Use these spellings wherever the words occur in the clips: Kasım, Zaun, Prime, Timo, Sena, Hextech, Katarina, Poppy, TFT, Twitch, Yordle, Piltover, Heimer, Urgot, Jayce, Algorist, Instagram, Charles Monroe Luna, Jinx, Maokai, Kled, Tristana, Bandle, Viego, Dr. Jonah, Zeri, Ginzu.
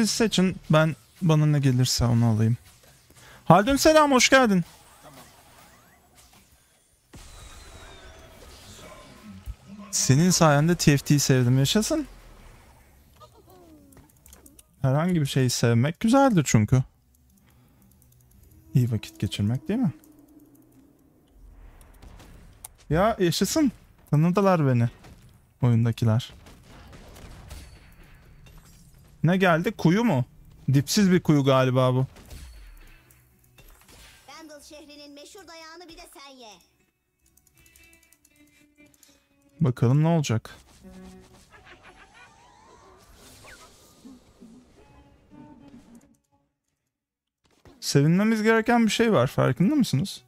siz seçin. Ben bana ne gelirse onu alayım. Haldun selam, hoş geldin. Senin sayende TFT'yi sevdim, yaşasın. Herhangi bir şeyi sevmek güzeldir çünkü. İyi vakit geçirmek değil mi? Ya yaşasın. Tanıdılar beni. Oyundakiler. Ne geldi? Kuyu mu? Dipsiz bir kuyu galiba bu. Bandle şehrinin meşhur dayağını bir de sen ye. Bakalım ne olacak? Sevinmemiz gereken bir şey var. Farkında mısınız?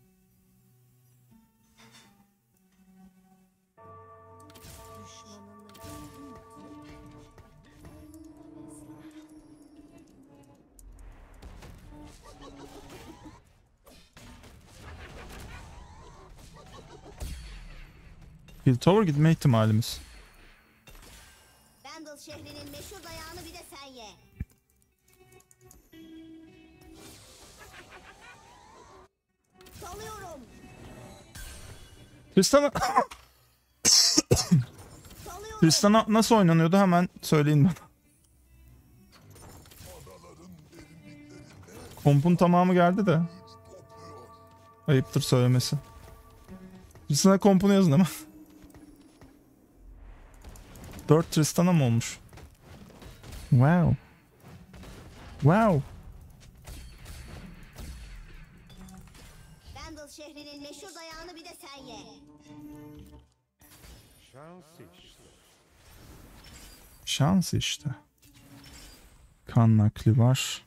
Piltover gitme ihtimalimiz. Bandle şehrinin meşhur dayağını bir de sen ye. Salıyorum. Tristana... Tristana nasıl oynanıyordu hemen söyleyin bana. Kompun tamamı geldi de. Ayıptır söylemesi. Tristana kompunu yazın hemen. 4 Tristana mı olmuş? Wow. Wow. Bandle şehrinin meşhur dayağını bir de sen ye. Şans işte. Kan nakli var.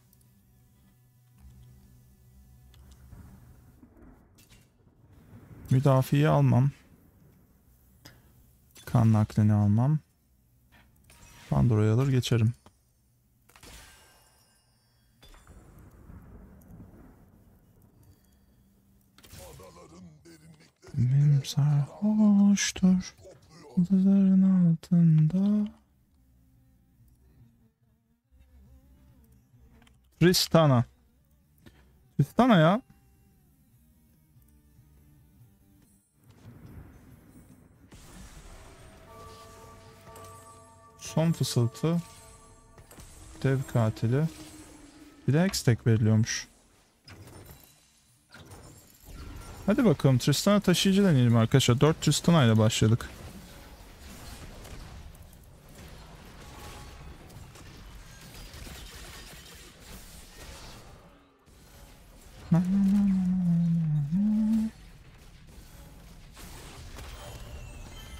Müdafiyi almam. Kan naklini almam. Pandora'yı alır geçerim. Benim sarhoştur yıldızların altında. Tristana. Tristana ya. Son fısıltı, dev katili, bir de Hextech veriliyormuş. Hadi bakalım Tristana taşıyıcı deneyelim arkadaşlar. 4 Tristana ile başladık.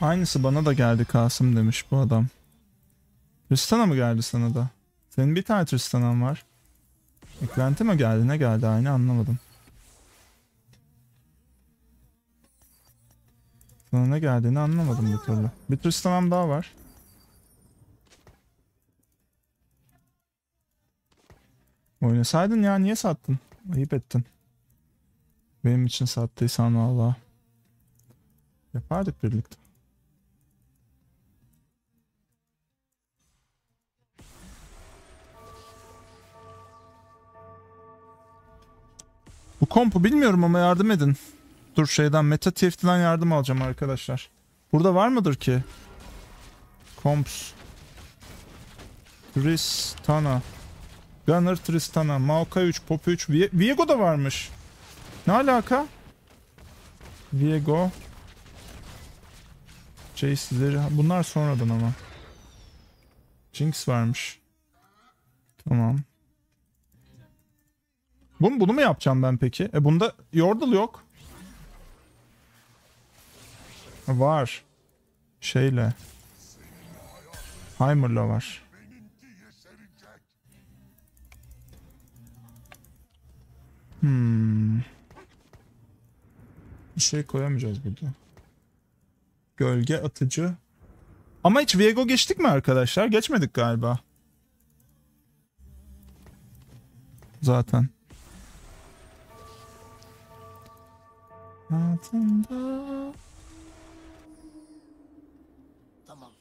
Aynısı bana da geldi Kasım demiş bu adam. Tristana mı geldi sana da? Senin bir tane Tristana'm var. Eklenti mi geldi? Ne geldi? Aynı anlamadım. Sana ne geldiğini anlamadım bir türlü. Bir Tristana'm daha var. Oynasaydın ya, niye sattın? Ayıp ettin. Benim için sattıysan vallahi. Yapardık birlikte. Bu kompu bilmiyorum ama yardım edin. Dur şeyden, Meta TFT'den yardım alacağım arkadaşlar. Burada var mıdır ki? Komps. Tristana. Gunner Tristana. Maokai 3, Poppy 3. Viego da varmış. Ne alaka? Viego. Jayce, Zeri. Bunlar sonradan ama. Jinx varmış. Tamam. Bunu mu yapacağım ben peki? Bunda Yordle yok. Var. Şeyle. Heimer'la var. Bir şey koyamayacağız burada. Gölge atıcı. Ama hiç Viego geçtik mi arkadaşlar? Geçmedik galiba. Zaten. Altında. Tamam.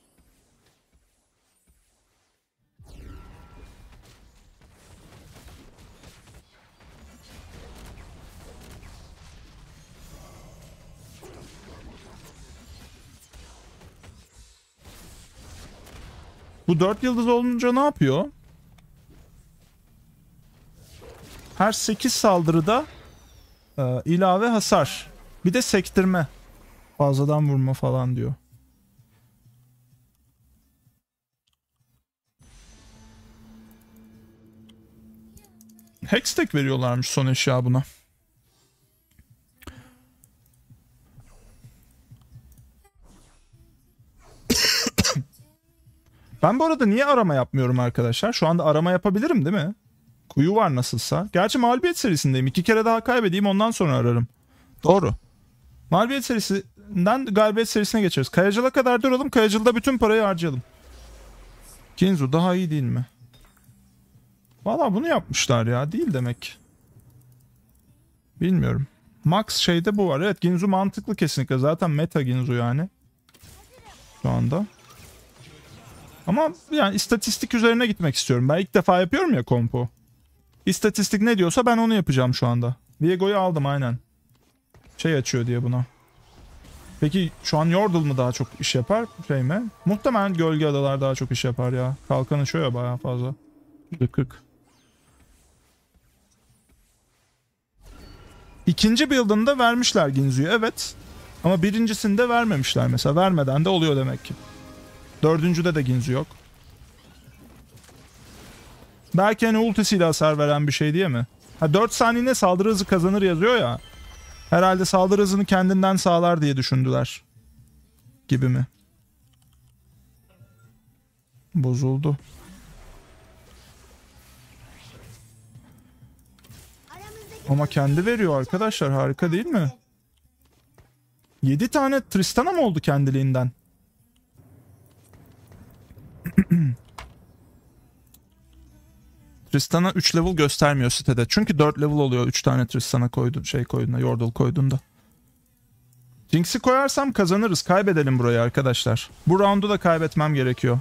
Bu 4 yıldız olunca ne yapıyor? Her 8 saldırıda ilave hasar. Bir de sektirme. Fazladan vurma falan diyor. Hextech veriyorlarmış son eşya buna. Ben bu arada niye arama yapmıyorum arkadaşlar? Şu anda arama yapabilirim değil mi? Kuyu var nasılsa. Gerçi mağlubiyet serisindeyim. 2 kere daha kaybedeyim, ondan sonra ararım. Doğru. Mağlubiyet serisinden galibiyet serisine geçeriz. Kayacıl'a kadar duralım. Kayacıl'da bütün parayı harcayalım. Ginzu daha iyi değil mi? Valla bunu yapmışlar ya. Değil demek. Bilmiyorum. Max şeyde bu var. Evet, Ginzu mantıklı kesinlikle. Zaten meta Ginzu yani. Şu anda. Ama yani istatistik üzerine gitmek istiyorum. Ben ilk defa yapıyorum ya kompo. İstatistik ne diyorsa ben onu yapacağım şu anda. Viego'yu aldım aynen. Şey açıyor diye buna. Peki şu an Yordle mı daha çok iş yapar? Şey mi? Muhtemelen gölge adalar daha çok iş yapar ya. Kalkan açıyor ya bayağı fazla. 40. İkinci build'ında vermişler Ginzu'yu, evet. Ama birincisinde vermemişler mesela. Vermeden de oluyor demek ki. Dördüncüde de Ginzu yok. Belki hani ultisiyle hasar veren bir şey diye mi? Ha, 4 saniyede saldırı hızı kazanır yazıyor ya. Herhalde saldırı hızını kendinden sağlar diye düşündüler. Gibi mi? Bozuldu. Ama kendi veriyor arkadaşlar, harika değil mi? 7 tane Tristana mı oldu kendiliğinden? Tristana 3 level göstermiyor sitede. Çünkü 4 level oluyor 3 tane Tristana koydun, şey koyduğunda, Yordle koyduğunda. Jinx'i koyarsam kazanırız. Kaybedelim burayı arkadaşlar. Bu roundu da kaybetmem gerekiyor.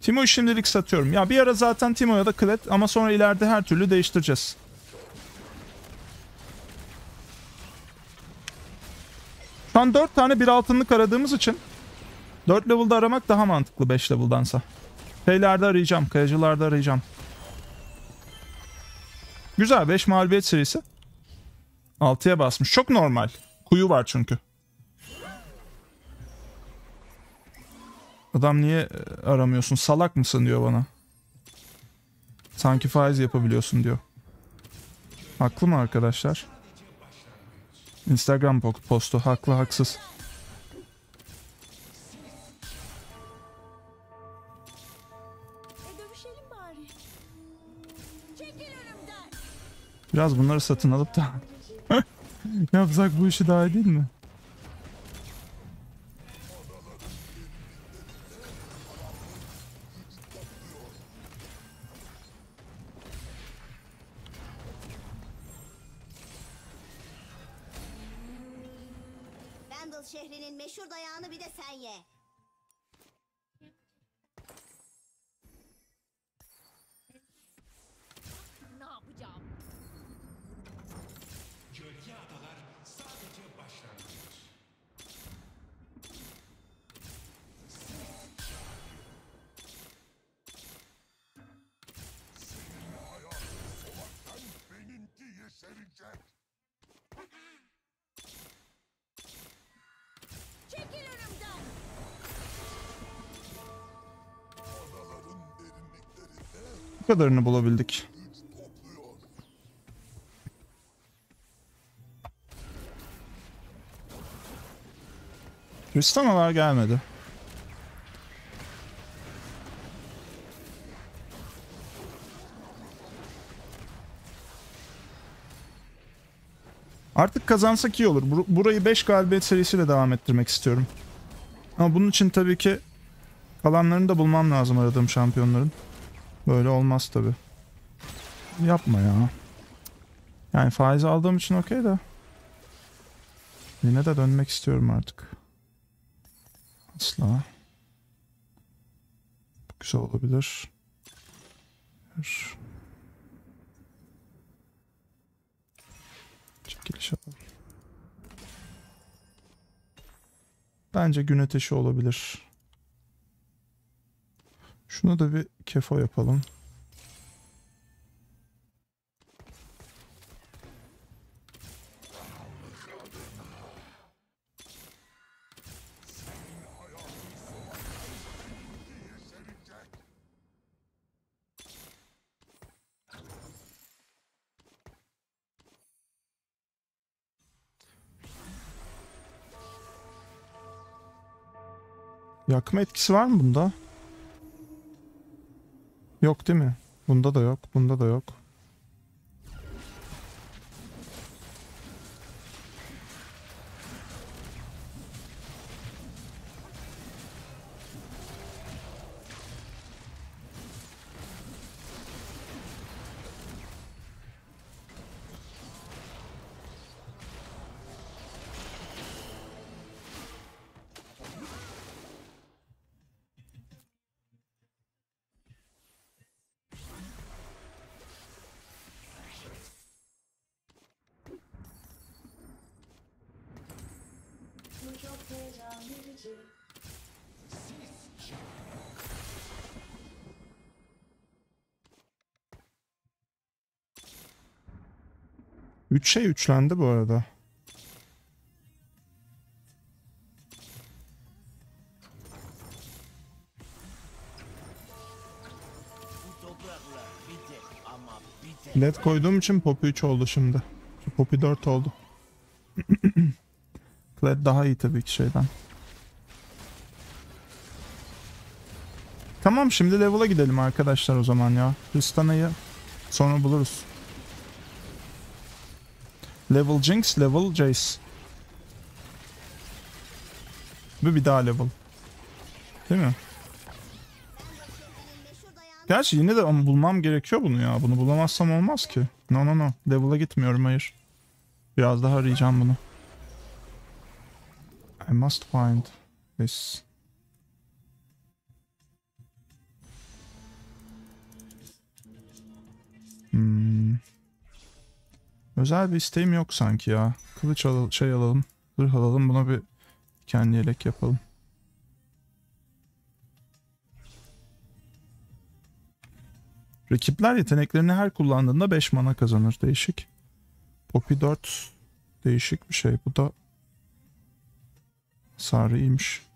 Timo'yu şimdilik satıyorum. Ya bir ara zaten Timo'ya da Kled, ama sonra ileride her türlü değiştireceğiz. Şu an 4 tane 1 altınlık aradığımız için 4 level'da aramak daha mantıklı 5 level'dansa. Şeylerde arayacağım, kayacılarda arayacağım. Güzel, 5 mağlubiyet serisi. 6'ya basmış. Çok normal. Kuyu var çünkü. Adam niye aramıyorsun, salak mısın diyor bana. Sanki faiz yapabiliyorsun diyor. Haklı mı arkadaşlar? Instagram postu haklı haksız. Biraz bunları satın alıp da yapsak bu işi daha iyi değil mi? Kadarını bulabildik. Tristanalar gelmedi. Artık kazansak iyi olur. Burayı 5 galibiyet serisiyle devam ettirmek istiyorum. Ama bunun için tabii ki kalanlarını da bulmam lazım, aradığım şampiyonların. Böyle olmaz tabi. Yapma ya. Yani faiz aldığım için okey de. Yine de dönmek istiyorum artık. Asla. Bu güzel olabilir. Çekiliş yapalım. Bence gün ateşi olabilir. Şuna da bir kefo yapalım. Yakma etkisi var mı bunda? Yok değil mi? Bunda da yok, bunda da yok. Üç şey üçlendi bu arada. Led koyduğum için Poppy 3 oldu şimdi. Poppy 4 oldu. Kled daha iyi tabii ki şeyden. Tamam, şimdi level'a gidelim arkadaşlar o zaman ya. Tristana'yı sonra buluruz. Level Jinx, level Jayce. Ve bir daha level. Değil mi? Gerçi yine de ama bulmam gerekiyor bunu ya. Bunu bulamazsam olmaz ki. No no no. Level'a gitmiyorum, hayır. Biraz daha arayacağım bunu. I must find this. Özel bir isteğim yok sanki ya. Kılıç alalım, şey alalım, zırh alalım, buna bir kendi yelek yapalım. Rakipler yeteneklerini her kullandığında 5 mana kazanır. Değişik. Poppy 4 değişik bir şey. Bu da sarıymış.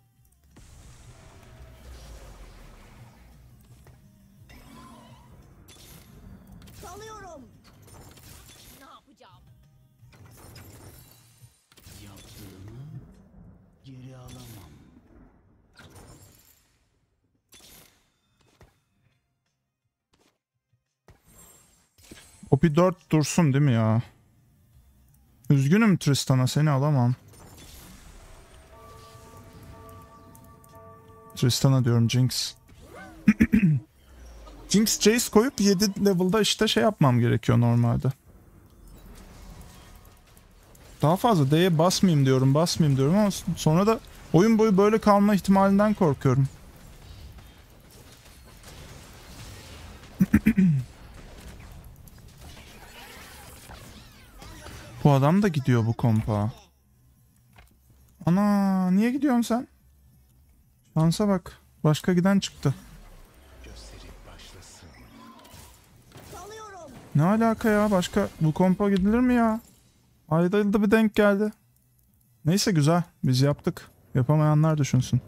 Poppy 4 dursun değil mi ya? Üzgünüm Tristana, seni alamam. Tristana diyorum, Jinx. Jinx, Jayce koyup 7 level'da işte şey yapmam gerekiyor normalde. Daha fazla D'ye basmayayım diyorum ama sonra da oyun boyu böyle kalma ihtimalinden korkuyorum. Bu adam da gidiyor bu kompa. Ana, niye gidiyorsun sen? Şansa bak. Başka giden çıktı. Ne alaka ya? Başka bu kompa gidilir mi ya? Ayda yılda bir denk geldi. Neyse, güzel. Biz yaptık. Yapamayanlar düşünsün.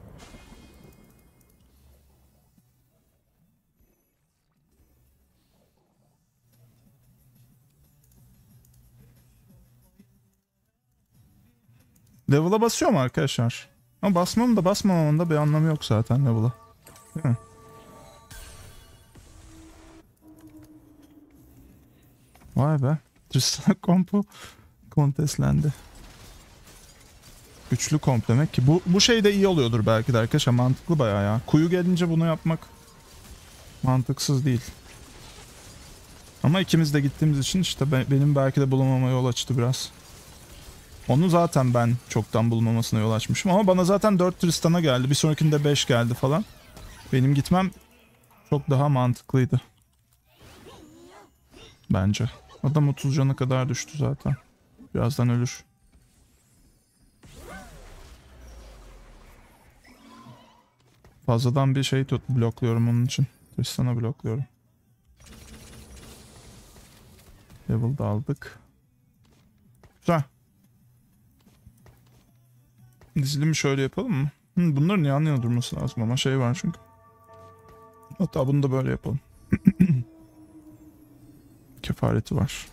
Level'a basıyor mu arkadaşlar? Ama basmamın da basmamamın da bir anlamı yok zaten level'a. Değil mi? Vay be. Tristana kompo kontestlendi. Güçlü komp demek ki. Bu şey de iyi oluyordur belki de arkadaşlar. Mantıklı bayağı ya. Kuyu gelince bunu yapmak mantıksız değil. Ama ikimiz de gittiğimiz için işte benim belki de bulamama yol açtı biraz. Onu zaten ben çoktan bulmamasına yol açmışım. Ama bana zaten 4 Tristana geldi. Bir sonrakinde 5 geldi falan. Benim gitmem çok daha mantıklıydı. Bence. Adam 30 canı kadar düştü zaten. Birazdan ölür. Fazladan bir şey tut, blokluyorum onun için. Tristan'a blokluyorum. Level da aldık. Güzel. Dizilimi şöyle yapalım mı? Bunların yan yana durması lazım ama şey var çünkü. Hatta bunu da böyle yapalım. Kefareti var.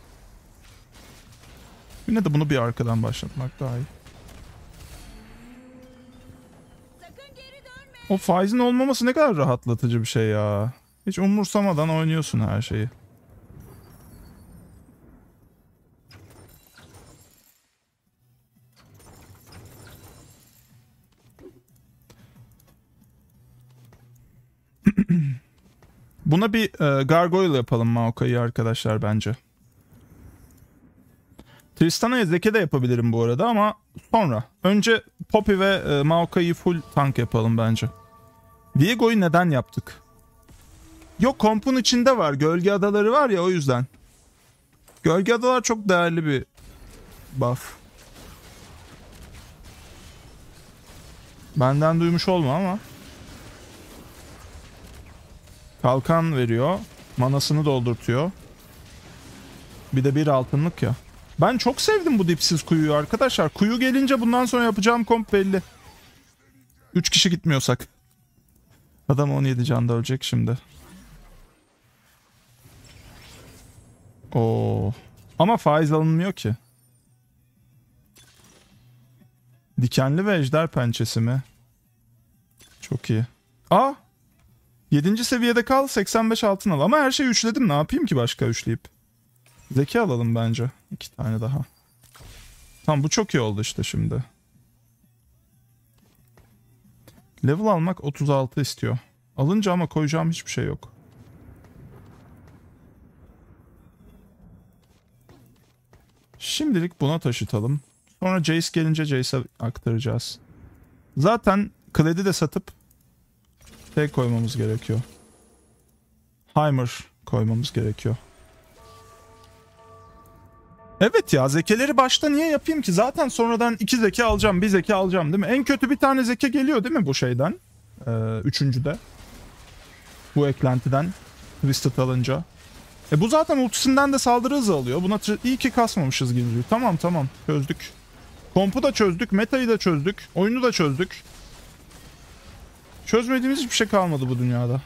Yine de bunu bir arkadan başlatmak daha iyi. O faizin olmaması ne kadar rahatlatıcı bir şey ya. Hiç umursamadan oynuyorsun her şeyi. Buna bir gargoyle yapalım Maokai'yi arkadaşlar bence. Tristana'ya zeke de yapabilirim bu arada ama sonra. Önce Poppy ve Maokai'yi full tank yapalım bence. Viego'yu neden yaptık? Yok, kompun içinde var. Gölge adaları var ya, o yüzden. Gölge adalar çok değerli bir buff. Benden duymuş olma ama. Kalkan veriyor. Manasını doldurtuyor. Bir de bir altınlık ya. Ben çok sevdim bu dipsiz kuyuyu arkadaşlar. Kuyu gelince bundan sonra yapacağım komp belli. 3 kişi gitmiyorsak. Adam 17 canda ölecek şimdi. Oo. Ama faiz alınmıyor ki. Dikenli ve ejder pençesi mi? Çok iyi. Aa! 7. seviyede kal, 85 altın al. Ama her şeyi üçledim, ne yapayım ki başka üçleyip. Zeki alalım bence. 2 tane daha. Tamam, bu çok iyi oldu işte şimdi. Level almak 36 istiyor. Alınca ama koyacağım hiçbir şey yok. Şimdilik buna taşıtalım. Sonra Jayce gelince Jayce'e aktaracağız. Zaten Kled'i de satıp şey koymamız gerekiyor. Heimer koymamız gerekiyor. Evet ya, zekeleri başta niye yapayım ki? Zaten sonradan 2 zeke alacağım, 1 zeke alacağım değil mi? En kötü bir tane zeke geliyor değil mi bu şeyden? Üçüncüde. Bu eklentiden. Twisted alınca. Bu zaten ultisinden de saldırı hızı alıyor. Buna iyi ki kasmamışız Ginzu'yu. Tamam. Çözdük. Kompu da çözdük. Meta'yı da çözdük. Oyunu da çözdük. Çözmediğimiz hiçbir şey kalmadı bu dünyada.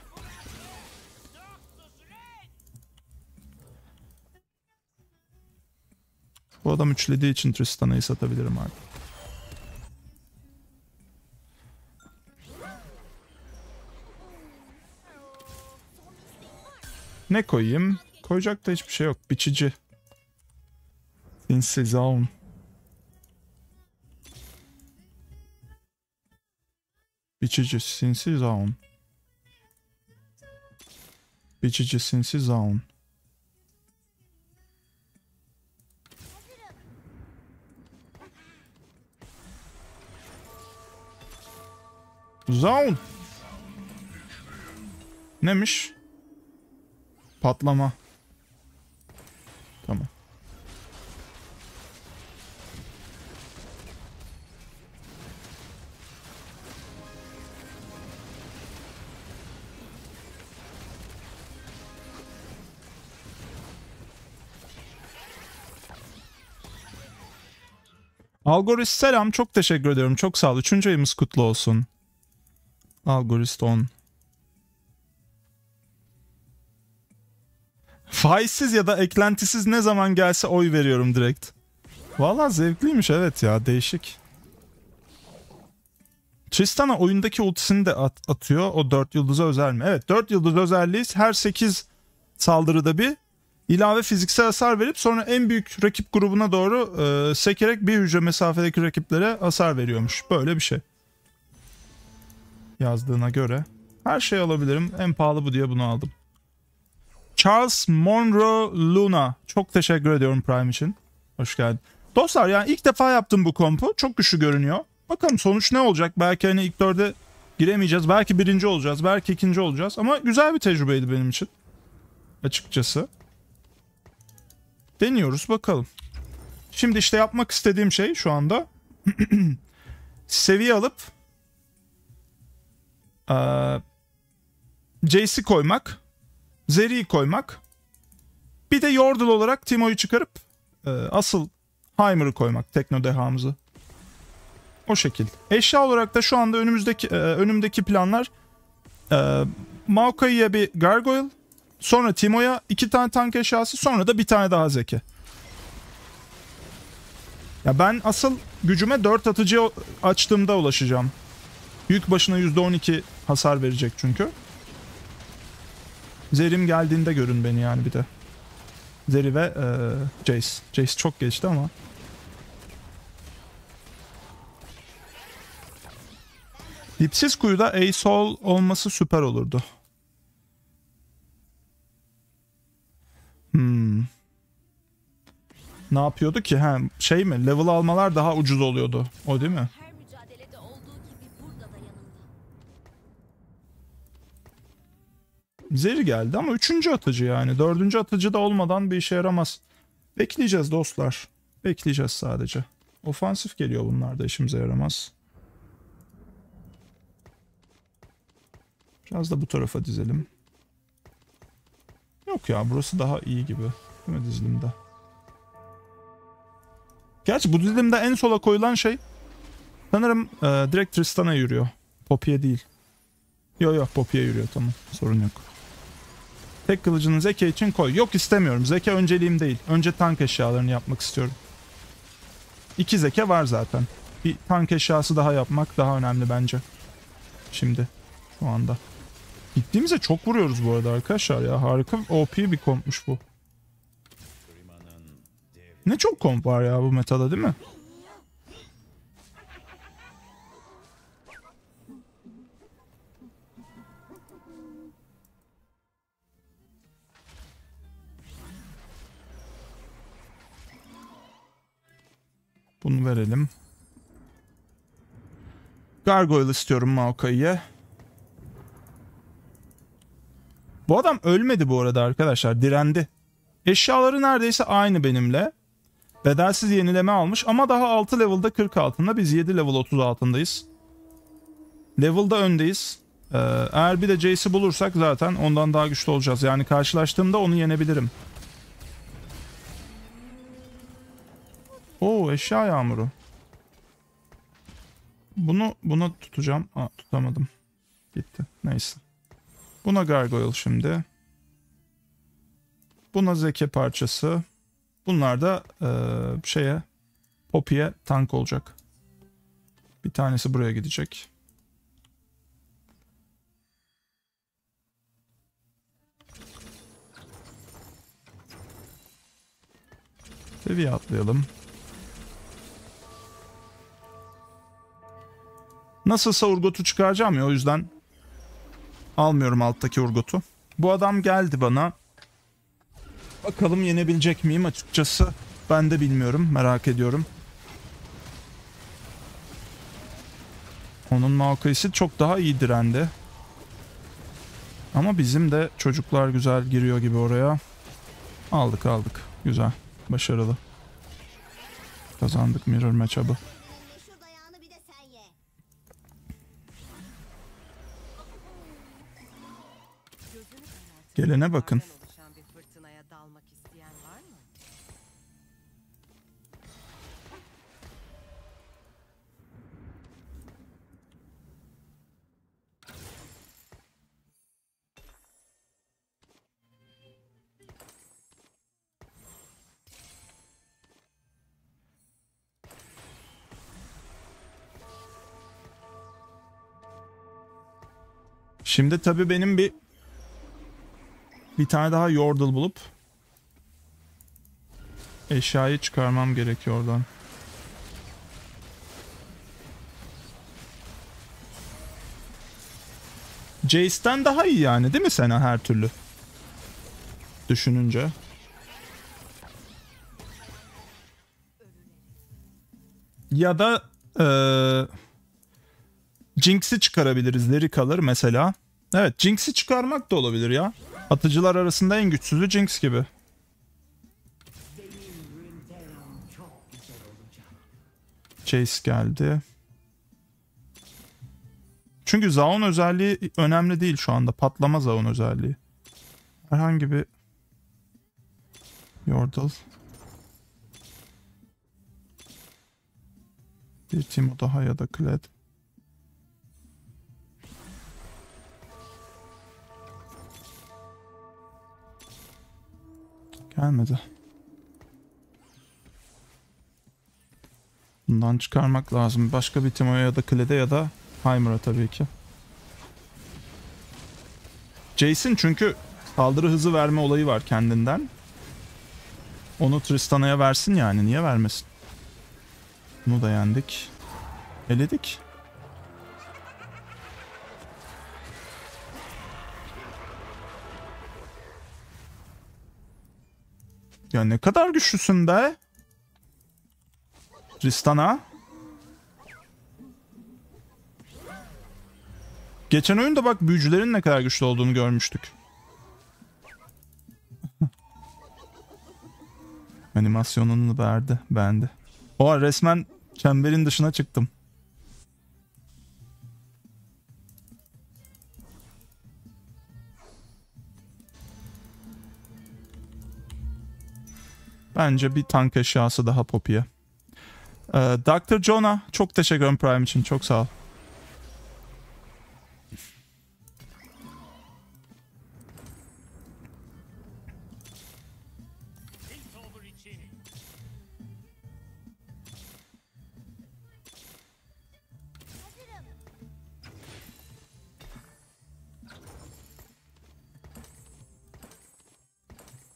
Bu adam üçlediği için Tristana'yı satabilirim artık. Ne koyayım? Koyacak da hiçbir şey yok. Biçici. Sinsi Zaun. Biçici sinsi Zaun. Zaun. Neymiş? Patlama. Tamam. Algorist selam, çok teşekkür ediyorum, çok sağ ol. 3. ayımız kutlu olsun. Algorist 10. Faizsiz ya da eklentisiz ne zaman gelse oy veriyorum direkt. Vallahi zevkliymiş, evet ya, değişik. Tristana oyundaki ultisini de atıyor. O 4 yıldız özel mi? Evet, 4 yıldız özelliği her 8 saldırıda bir ilave fiziksel hasar verip sonra en büyük rakip grubuna doğru sekerek bir hücre mesafedeki rakiplere hasar veriyormuş. Böyle bir şey. Yazdığına göre her şeyi alabilirim. En pahalı bu diye bunu aldım. Charles Monroe Luna. Çok teşekkür ediyorum Prime için. Hoş geldin. Dostlar, yani ilk defa yaptım bu kompu. Çok güçlü görünüyor. Bakalım sonuç ne olacak? Belki hani ilk 4'e giremeyeceğiz. Belki 1. olacağız. Belki 2. olacağız. Ama güzel bir tecrübeydi benim için. Açıkçası. Deniyoruz bakalım. Şimdi işte yapmak istediğim şey şu anda seviye alıp Jayce'i koymak, Zeri'yi koymak, bir de Yordle olarak Timo'yu çıkarıp asıl Heimer'ı koymak, tekno dehamızı. O şekil. Eşya olarak da şu anda önümdeki planlar Maokai'ye bir gargoyle, sonra Timo'ya 2 tane tank eşyası, sonra da 1 tane daha zeki. Ya ben asıl gücüme 4 atıcı açtığımda ulaşacağım. Yük başına %12 hasar verecek çünkü. Zerim geldiğinde görün beni yani bir de. Zeri ve Jayce. Jayce çok geçti ama. Dipsiz kuyuda A-Sol olması süper olurdu. Ne yapıyordu ki? Ha, şey mi? Level almalar daha ucuz oluyordu. O değil mi? Zeri geldi ama 3. atıcı yani. 4. atıcı da olmadan bir işe yaramaz. Bekleyeceğiz dostlar. Bekleyeceğiz sadece. Ofansif geliyor bunlar da işimize yaramaz. Biraz da bu tarafa dizelim. Yok ya, burası daha iyi gibi. Değil mi dizilimde? Gerçi bu dizilimde en sola koyulan şey sanırım direkt Tristana yürüyor. Poppy'ye değil. Yok Poppy'ye yürüyor, tamam. Sorun yok. Tek kılıcını Zeki için koy. Yok, istemiyorum. Zeki önceliğim değil. Önce tank eşyalarını yapmak istiyorum. 2 Zeki var zaten. Bir tank eşyası daha yapmak daha önemli bence. Şimdi. Şu anda. Gittiğimizde çok vuruyoruz bu arada arkadaşlar ya. Harika OP bir kompmuş bu. Ne çok komp var ya bu metada, değil mi? Bunu verelim. Gargoyle istiyorum Maokai'ye. Bu adam ölmedi bu arada arkadaşlar. Direndi. Eşyaları neredeyse aynı benimle. Bedelsiz yenileme almış ama daha 6 level'da 40 altında. Biz 7 level 30 altındayız. Level'da öndeyiz. Eğer bir de Jayce'i bulursak zaten ondan daha güçlü olacağız. Yani karşılaştığımda onu yenebilirim. Oo, eşya yağmuru. Bunu tutacağım. Aa, tutamadım. Gitti. Neyse. Buna gargoyle şimdi. Buna zeki parçası. Bunlar da Poppy'ye tank olacak. Bir tanesi buraya gidecek. Seviye atlayalım. Nasılsa Urgot'u çıkaracağım ya, o yüzden almıyorum alttaki Urgot'u. Bu adam geldi bana. Bakalım yenebilecek miyim açıkçası. Ben de bilmiyorum. Merak ediyorum. Onun Maokai'si çok daha iyi direndi. Ama bizim de çocuklar güzel giriyor gibi oraya. Aldık. Güzel. Başarılı. Kazandık mirror matchup'ı. Gelene bakın. Şimdi tabii benim bir tane daha Yordle bulup eşyayı çıkarmam gerekiyor oradan. Jayce'den daha iyi yani, değil mi Sena, her türlü? Düşününce. Ya da Jinx'i çıkarabiliriz. Leri kalır mesela. Evet, Jinx'i çıkarmak da olabilir ya. Atıcılar arasında en güçsüzü Jinx gibi. Jayce geldi. Çünkü Zaun özelliği önemli değil şu anda. Patlama Zaun özelliği. Herhangi bir Yordle. Bir Timo daha ya da Kled. Gelmedi. Bundan çıkarmak lazım. Başka bir Timo'ya ya da Kled'e ya da Heimer'a tabii ki. Jayce'in çünkü saldırı hızı verme olayı var kendinden. Onu Tristana'ya versin yani. Niye vermesin? Bunu da yendik. Eledik. Ya ne kadar güçlüsün be. Tristana. Geçen oyunda bak büyücülerin ne kadar güçlü olduğunu görmüştük. Animasyonunu verdi. Beğendi. Oha resmen çemberin dışına çıktım. Bence bir tank eşyası daha Poppy'ye. Dr. Jonah çok teşekkür ederim Prime için. Çok sağ ol.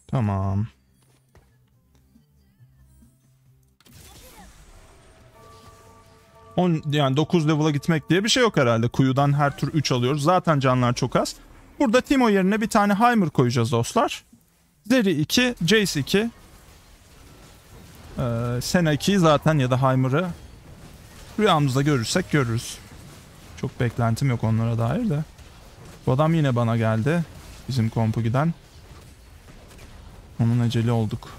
Tamam. Yani 9 level'a gitmek diye bir şey yok herhalde. Kuyudan her tur 3 alıyoruz. Zaten canlar çok az. Burada Timo yerine bir tane Heimer koyacağız dostlar. Zeri 2, Jayce 2. Sena 2'yi zaten ya da Heimer'ı rüyamızda görürsek görürüz. Çok beklentim yok onlara dair de. Bu adam yine bana geldi. Bizim kompu giden. Onun eceli olduk.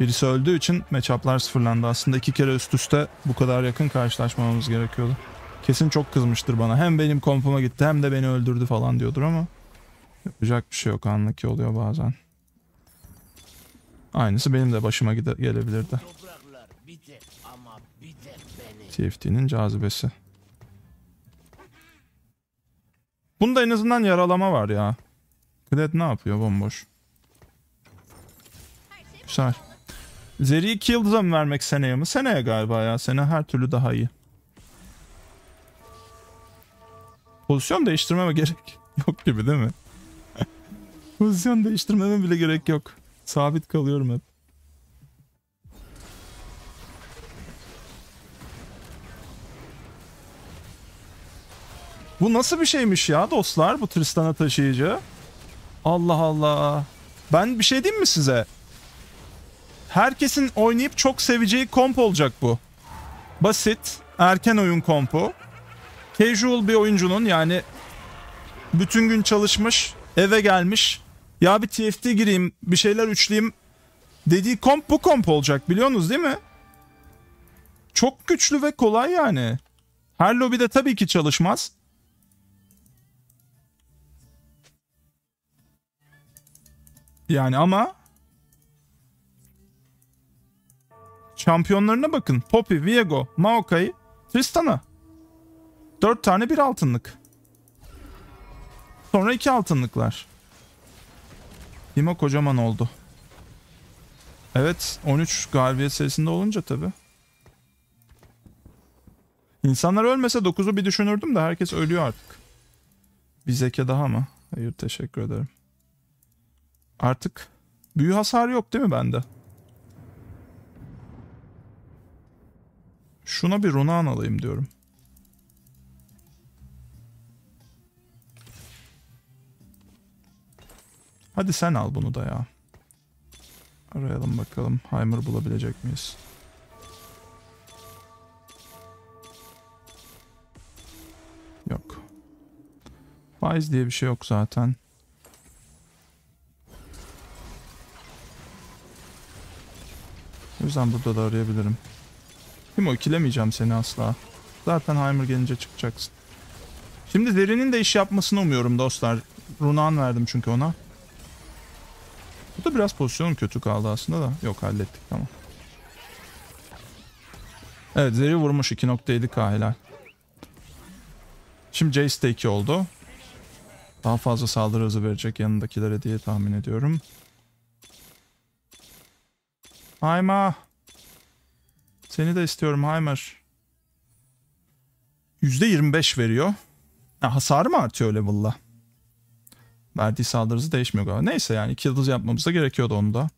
Birisi öldüğü için matchup'lar sıfırlandı. Aslında 2 kere üst üste bu kadar yakın karşılaşmamamız gerekiyordu. Kesin çok kızmıştır bana. Hem benim kompuma gitti hem de beni öldürdü falan diyordur ama yapacak bir şey yok. Anlık oluyor bazen. Aynısı benim de başıma gelebilirdi. TFT'nin cazibesi. Bunda en azından yaralama var ya. Kled ne yapıyor bomboş? Güzel. Zeri'yi 2 yıldıza mı vermek seneye mi? Seneye galiba ya. Sene her türlü daha iyi. Pozisyon değiştirmeme gerek yok gibi değil mi? Pozisyon değiştirmeme bile gerek yok. Sabit kalıyorum hep. Bu nasıl bir şeymiş ya dostlar? Bu Tristana taşıyıcı. Allah Allah. Ben bir şey diyeyim mi size? Herkesin oynayıp çok seveceği komp olacak bu. Basit, erken oyun kompu. Casual bir oyuncunun yani bütün gün çalışmış, eve gelmiş. Ya bir TFT gireyim, bir şeyler üçleyeyim dediği komp bu komp olacak biliyorsunuz değil mi? Çok güçlü ve kolay yani. Her lobide tabii ki çalışmaz. Yani ama... Şampiyonlarına bakın. Poppy, Viego, Maokai, Tristana. 4 tane 1 altınlık. Sonra 2 altınlıklar. Timo kocaman oldu. Evet 13 galibiyet serisinde olunca tabii. İnsanlar ölmese 9'u bir düşünürdüm de herkes ölüyor artık. Bir zeka daha mı? Hayır teşekkür ederim. Artık büyü hasarı yok değil mi bende? Şuna bir Runa'nı alayım diyorum. Hadi sen al bunu da ya. Arayalım bakalım. Heimer bulabilecek miyiz? Yok. Faiz diye bir şey yok zaten. O yüzden burada da arayabilirim. Kim o? İkilemeyeceğim seni asla. Zaten Heimer gelince çıkacaksın. Şimdi Zeri'nin de iş yapmasını umuyorum dostlar. Runan verdim çünkü ona. Bu da biraz pozisyon kötü kaldı aslında da. Yok, hallettik, tamam. Evet, Zeri vurmuş 2.7k, helal. Şimdi Jayce de 2 oldu. Daha fazla saldırı hızı verecek yanındakilere diye tahmin ediyorum. Heimer. Seni de istiyorum Heimer. %25 veriyor. Ya, hasarı mı artıyor level'la? Verdiği saldırı hızı değişmiyor galiba. Neyse yani 2 yıldız yapmamız da gerekiyordu onu da.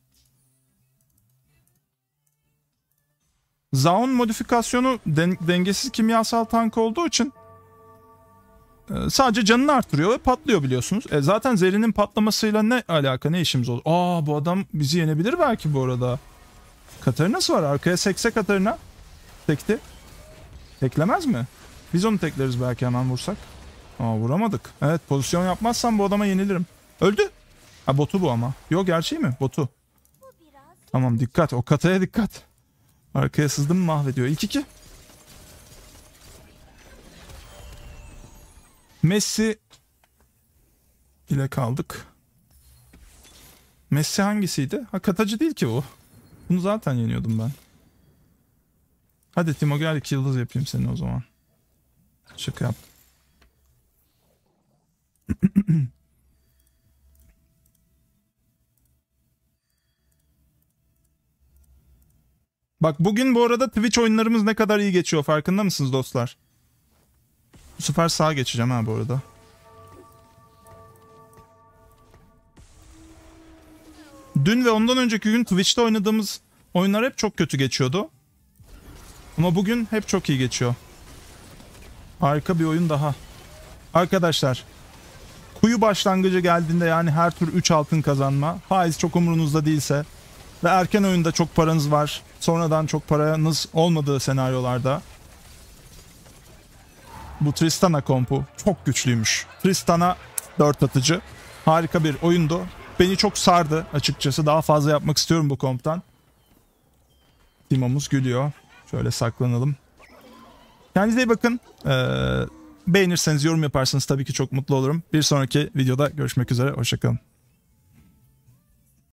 Zaun modifikasyonu dengesiz kimyasal tank olduğu için sadece canını artırıyor ve patlıyor biliyorsunuz. Zaten Zeri'nin patlamasıyla ne alaka, ne işimiz olur? Aa, bu adam bizi yenebilir belki bu arada. Katarina'sı var arkaya, sekse Katarina. Tekti. Teklemez mi? Biz onu tekleriz belki hemen vursak. Aa, vuramadık. Evet, pozisyon yapmazsam bu adama yenilirim. Öldü. Ha, botu bu ama. Yok, gerçeği mi? Botu. Tamam, dikkat. O kataya dikkat. Arkaya sızdım, mahvediyor. 2-2. Messi ile kaldık. Messi hangisiydi? Ha, katacı değil ki bu. Bunu zaten yeniyordum ben. Hadi Timo gel, 2 yıldız yapayım seni o zaman. Şık yap. Bak, bugün bu arada Twitch oyunlarımız ne kadar iyi geçiyor farkında mısınız dostlar? Bu sefer sağa geçeceğim ha bu arada. Dün ve ondan önceki gün Twitch'te oynadığımız oyunlar hep çok kötü geçiyordu. Ama bugün hep çok iyi geçiyor. Harika bir oyun daha. Arkadaşlar, kuyu başlangıcı geldiğinde yani her tür 3 altın kazanma, faiz çok umurunuzda değilse ve erken oyunda çok paranız var, sonradan çok paranız olmadığı senaryolarda bu Tristana kompu çok güçlüymüş. Tristana 4 atıcı. Harika bir oyundu. Beni çok sardı açıkçası. Daha fazla yapmak istiyorum bu komptan. Timo'muz gülüyor. Şöyle saklanalım. Kendinize iyi bakın. Beğenirseniz, yorum yaparsanız tabii ki çok mutlu olurum. Bir sonraki videoda görüşmek üzere. Hoşçakalın.